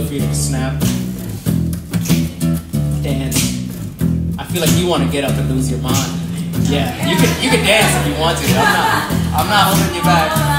feel free to snap, dance. I feel like you want to get up and lose your mind. Yeah, you can dance if you want to. I'm not holding you back.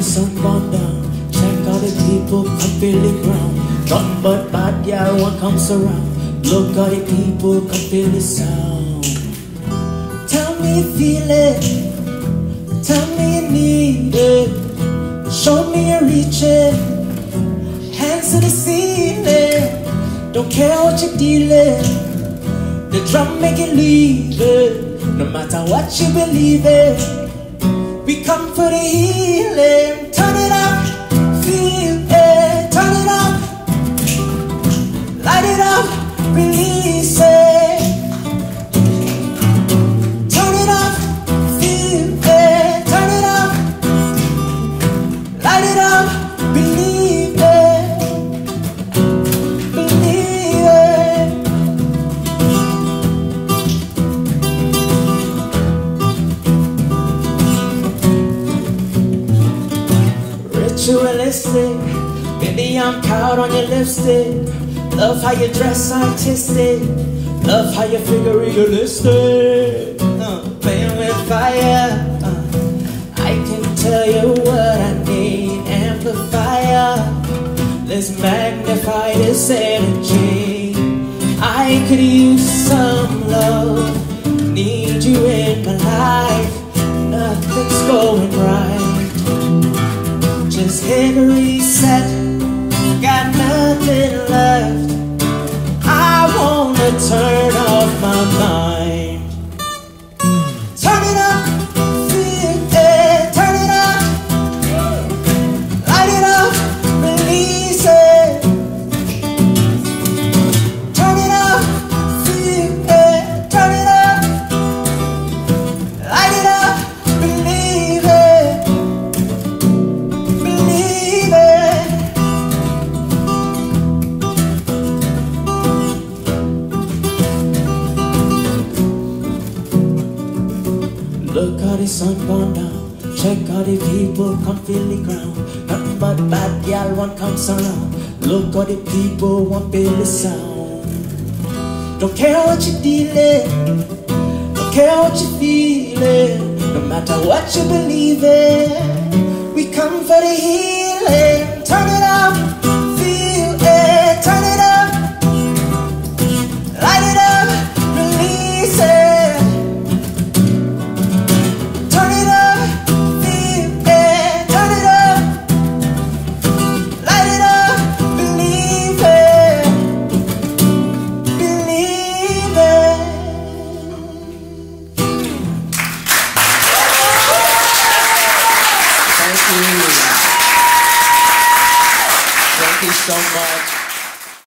Some wonder, check all the people can feel the ground. Nothing but bad, yeah, what comes around. Look all the people can feel the sound. Tell me you feel it, tell me you need it, show me you reach it, hands to the ceiling. Don't care what you're dealing, the drum make you leave it. No matter what you believe it, we come for the healing. Turn it up, feel it, turn it up, light it up, release it. Turn it up, feel it, turn it up, light it up, believe it, believe it. Ritualistic, baby, I'm proud on your lipstick. Love how you dress artistic, love how you figure realistic. Playing with fire, I can tell you what I need. Amplifier, let's magnify this energy. I could use some love, need you in my life. Nothing's going right, just hit a reset, got nothing left. I wanna turn off my mind. Turn it up, feel it, turn it up, light it up, release it. Turn it up, feel it, turn it up, light it up, believe it. Look how the sun gone down, check how the people come feel the ground. Nothing but bad gal one comes around. Look how the people want feel the sound. Don't care what you dealing, don't care what you feeling, no matter what you believe in, we come for the healing. Turn it up, feel it, turn it up, light it up, release it. Thank you so much.